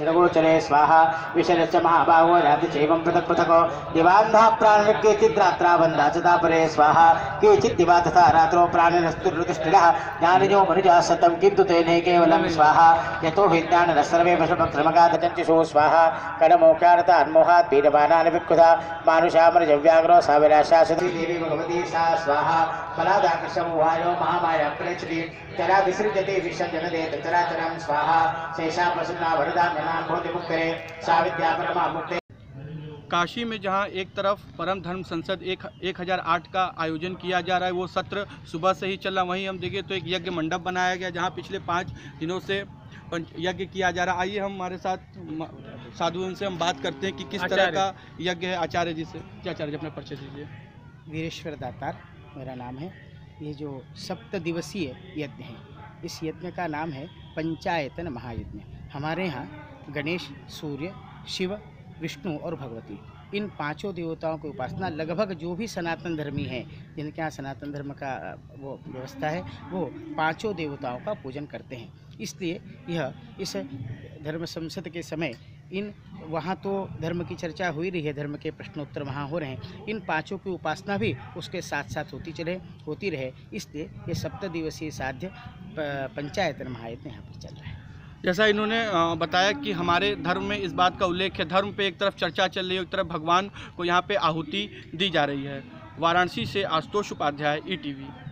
चिरगोचरे स्वाहा विशरश्च महाभागो रातिचैवं पृथक् पृथको दिवान्धा प्राणः केचिद्रात्रा वन्दाचतापरे स्वाहा केचिद्दिवा तथा रात्रो प्राणिनस्तुरुतिष्ठिरः ज्ञानिजो मनुजा सतं किन्तु तेने केवलं स्वाहा यतो हि ज्ञानरस् सर्वे पशुपक्रमकादचन्तिषु स्वाहा कर्मोक्यार्थान्मोहात् पीडमानान् विक्रुधा मानुषामरजव्याग्रो साविराशासुति देवी भगवती सा स्वाहा फलादाकर्षमोहायो महामाया प्रचली तराभिसृजते विसर्जनदे तरातरं स्वाहा शेषा प्रसन्ना वरदान काशी में जहां एक तरफ परम धर्म संसद 1008 का आयोजन किया जा रहा है, वो सत्र सुबह से ही चला। वहीं हम देखें तो एक यज्ञ मंडप बनाया गया जहां पिछले 5 दिनों से यज्ञ किया जा रहा है। आइए हम हमारे साथ साधुओं से हम बात करते हैं कि किस तरह का यज्ञ है। आचार्य जी से, आचार्य जी अपना परिचय दीजिए। वीरेश्वर दातार मेरा नाम है। ये जो 7 दिवसीय यज्ञ है, इस यज्ञ का नाम है पंचायतन महायज्ञ। हमारे यहाँ गणेश, सूर्य, शिव, विष्णु और भगवती, इन 5 देवताओं की उपासना लगभग जो भी सनातन धर्मी हैं, जिनके यहाँ सनातन धर्म का वो व्यवस्था है, वो 5 देवताओं का पूजन करते हैं। इसलिए यह इस धर्म संसद के समय इन वहाँ तो धर्म की चर्चा हो ही रही है, धर्म के प्रश्नोत्तर वहाँ हो रहे हैं, इन 5 की उपासना भी उसके साथ साथ होती रहे। इसलिए ये 7 दिवसीय साध्य पंचायतन महायज्ञ यहाँ पर चल रहा है। जैसा इन्होंने बताया कि हमारे धर्म में इस बात का उल्लेख है, धर्म पे एक तरफ चर्चा चल रही है, एक तरफ भगवान को यहाँ पे आहुति दी जा रही है। वाराणसी से आशुतोष उपाध्याय, ETV।